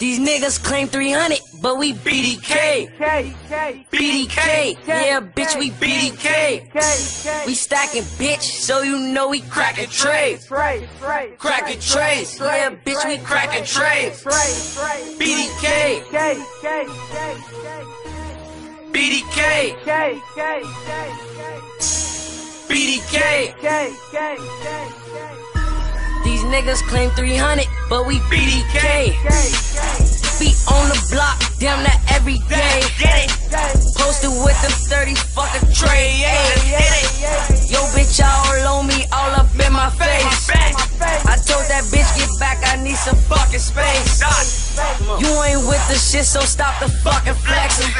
These niggas claim 300, but we BDK. BDK. Yeah, bitch, we BDK. We stacking, bitch, so you know we cracking trays. Cracking trays. Yeah, bitch, we cracking trays. BDK. BDK. BDK. These niggas claim 300, but we BDK. Be on the block, damn that every day. Posted with them 30, fuck a tray. Yo, bitch, all on me, all up in my face. I told that bitch, get back, I need some fucking space. You ain't with the shit, so stop the fucking flexing.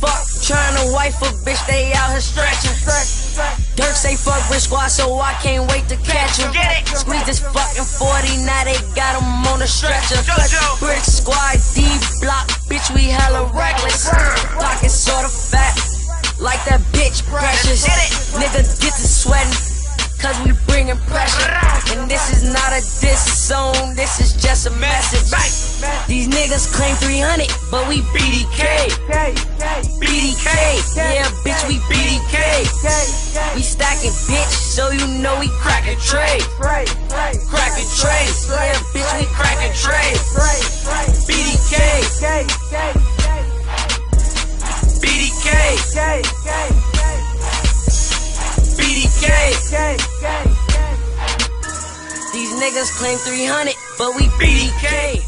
Fuck, tryna wife a bitch, they out here stretching. Dirk say fuck rich squad, so I can't wait to catch him. Squeeze this fucking 40, now they got him on a stretcher. Brick squad, D block, bitch, we hella reckless. Block is sorta fat, like that bitch precious. Nigga get to sweating, cause we bringin' pressure. And this is not a diss zone, this is just a message. These niggas claim 300, but we BDK. BDK, yeah, bitch, we BDK. We stacking, bitch, so you know we cracking trays. Cracking trays, yeah, bitch, we cracking trays. BDK. BDK. BDK. These niggas claim 300, but we BDK.